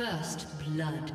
First blood.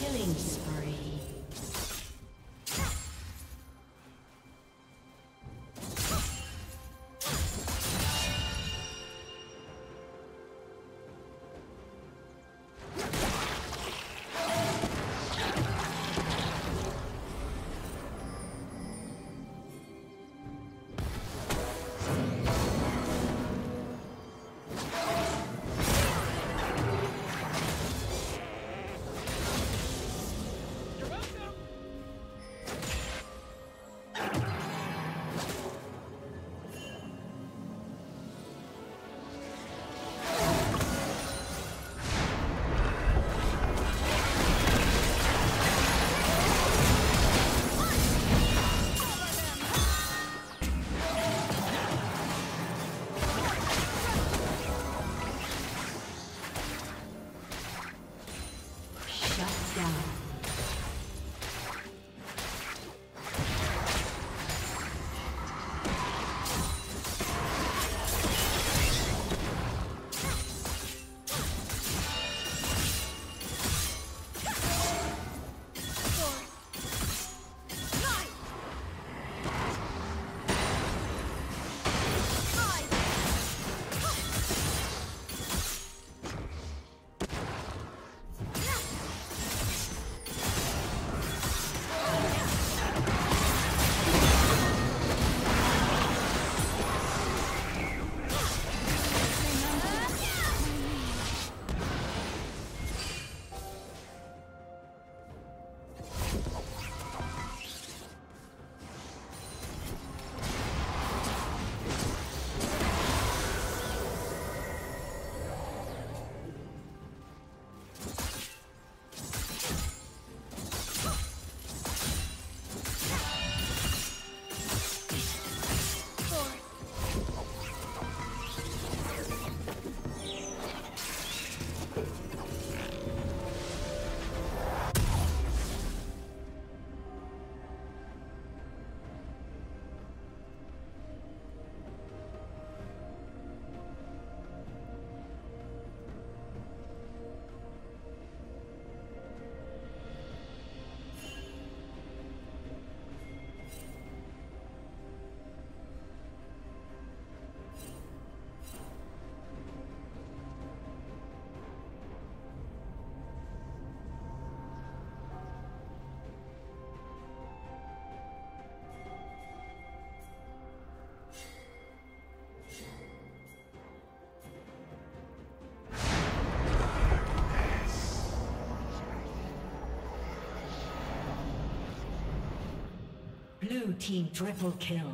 Killing spree. Blue team triple kill.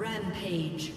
Rampage.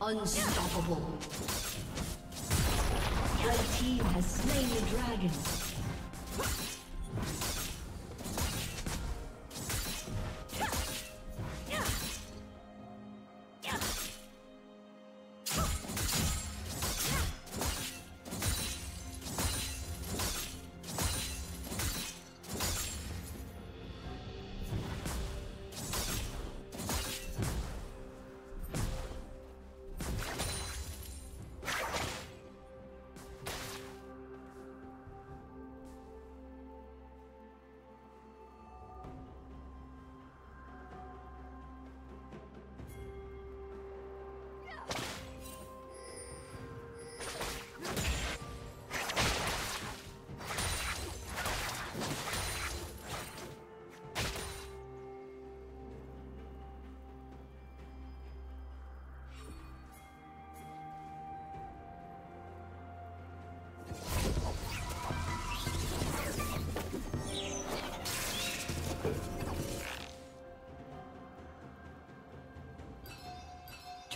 Unstoppable. Red team has slain the dragon.